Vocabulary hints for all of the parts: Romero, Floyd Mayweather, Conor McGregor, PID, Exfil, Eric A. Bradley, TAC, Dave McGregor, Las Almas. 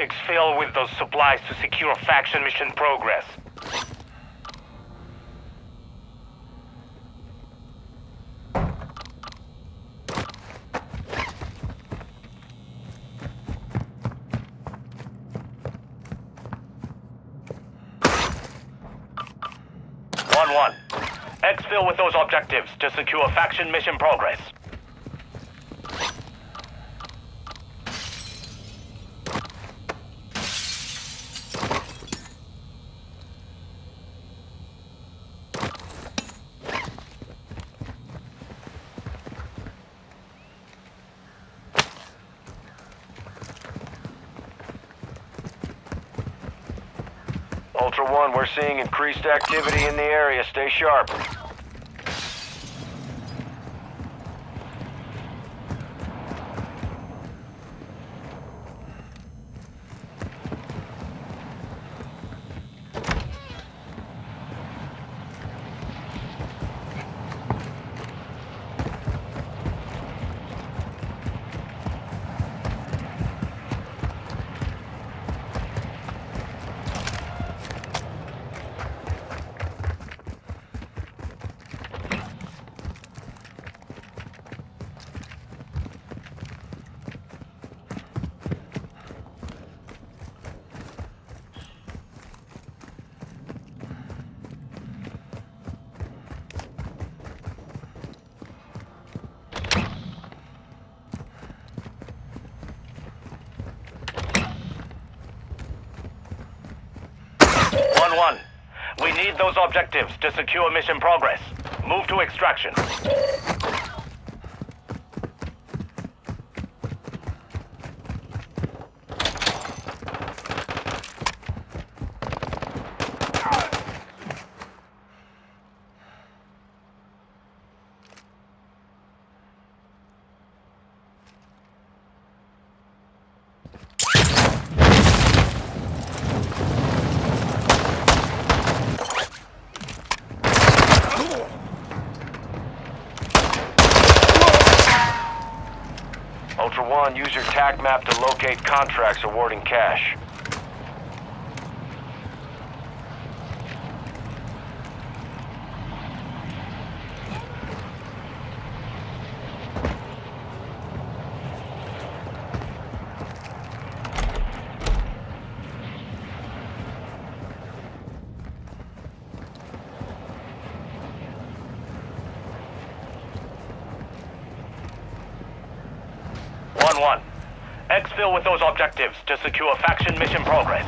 Exfil with those supplies to secure faction mission progress. One. Exfil with those objectives to secure faction mission progress. Ultra One, we're seeing increased activity in the area. Stay sharp. One. We need those objectives to secure mission progress. Move to extraction. Ultra One, use your TAC map to locate contracts awarding cash. One. Exfil with those objectives to secure faction mission progress.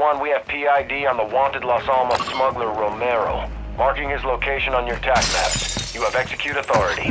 One, we have PID on the wanted Las Almas smuggler Romero. Marking his location on your TAC map. You have execute authority.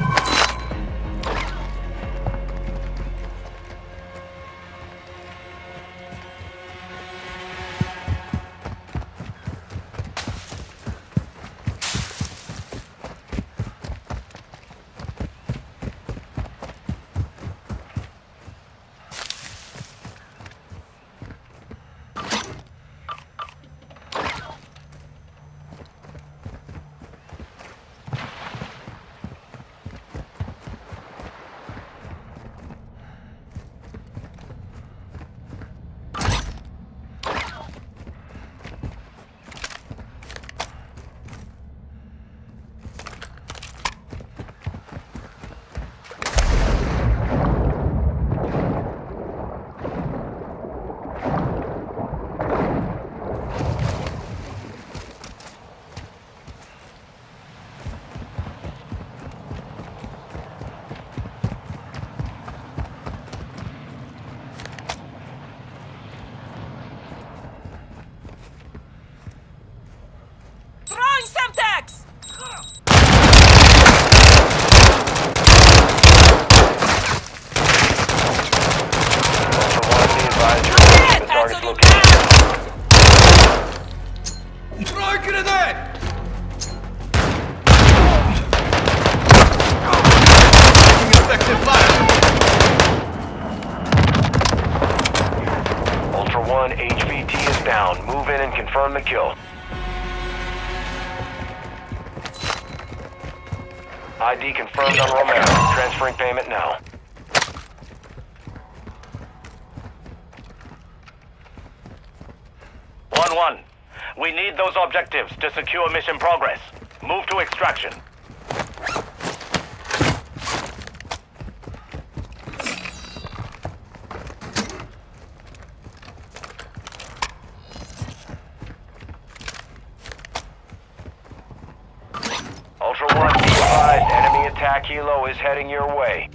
down. Move in and confirm the kill. ID confirmed on Romero. Transferring payment now. One. We need those objectives to secure mission progress. Move to extraction. Ultra One, be advised, enemy attack helo is heading your way.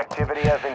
Activity as